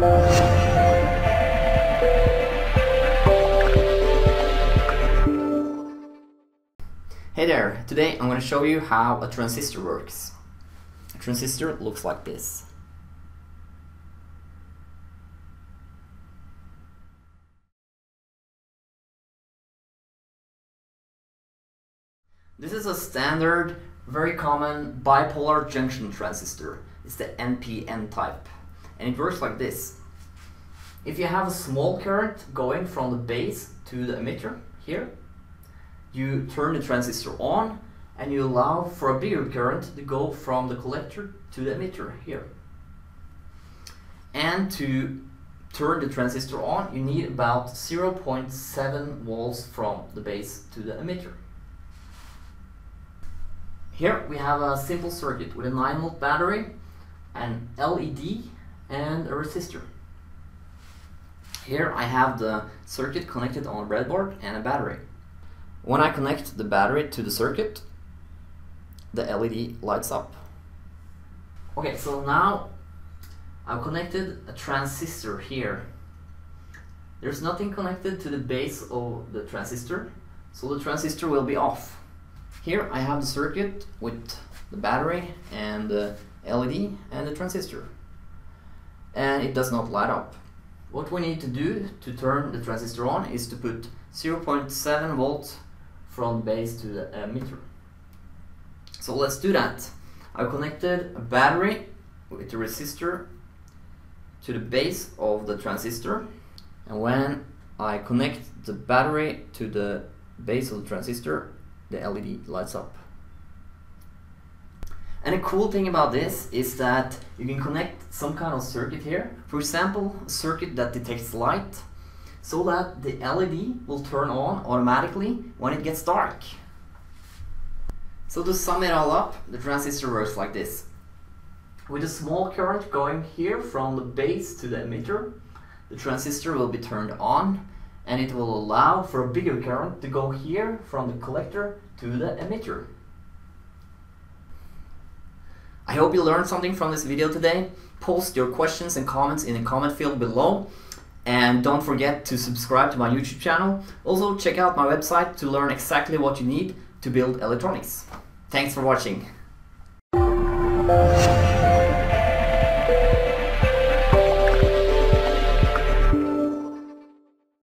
Hey there, today I'm going to show you how a transistor works. A transistor looks like this. This is a standard, very common bipolar junction transistor. It's the NPN type. And it works like this. If you have a small current going from the base to the emitter here, you turn the transistor on and you allow for a bigger current to go from the collector to the emitter here. And to turn the transistor on, you need about 0.7 volts from the base to the emitter. Here we have a simple circuit with a 9V battery, an LED and a resistor. Here I have the circuit connected on a breadboard and a battery. When I connect the battery to the circuit, the LED lights up. Okay, so now I've connected a transistor here. There's nothing connected to the base of the transistor, so the transistor will be off. Here I have the circuit with the battery and the LED and the transistor, and it does not light up. What we need to do to turn the transistor on is to put 0.7 volts from base to the emitter. So let's do that. I've connected a battery with a resistor to the base of the transistor, and when I connect the battery to the base of the transistor, the LED lights up. And a cool thing about this is that you can connect some kind of circuit here, for example a circuit that detects light, so that the LED will turn on automatically when it gets dark. So to sum it all up, the transistor works like this. With a small current going here from the base to the emitter, the transistor will be turned on and it will allow for a bigger current to go here from the collector to the emitter. I hope you learned something from this video today. Post your questions and comments in the comment field below. And don't forget to subscribe to my YouTube channel. Also check out my website to learn exactly what you need to build electronics. Thanks for watching.